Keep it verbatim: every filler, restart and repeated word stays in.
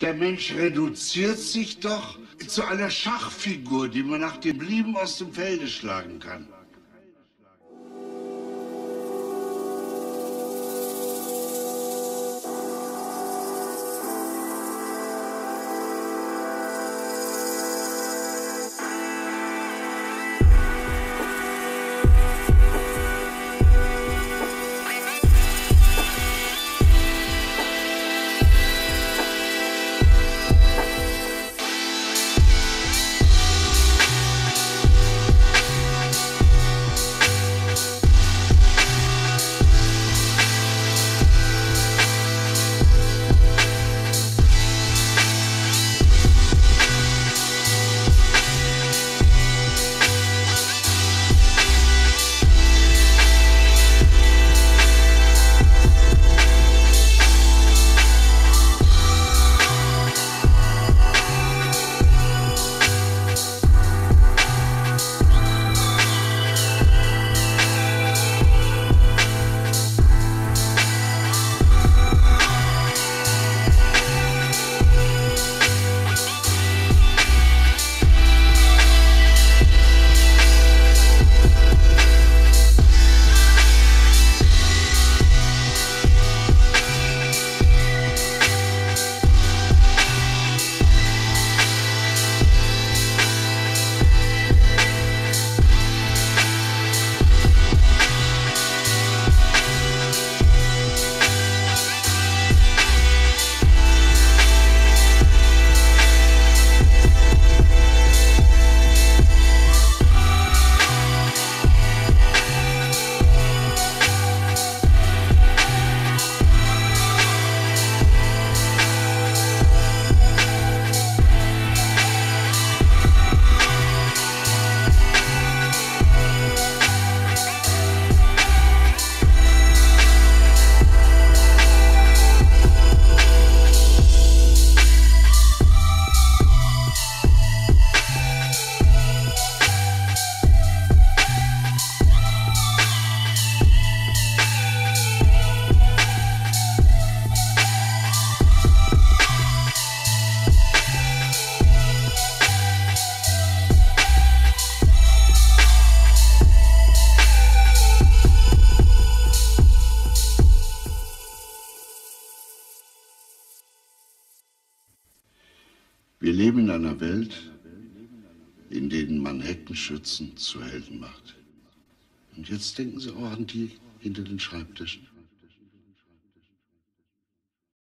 Der Mensch reduziert sich doch zu einer Schachfigur, die man nach dem Belieben aus dem Felde schlagen kann. Wir leben in einer Welt, in der Manhattan-Schützen zu Helden macht. Und jetzt denken Sie auch an die hinter den Schreibtischen.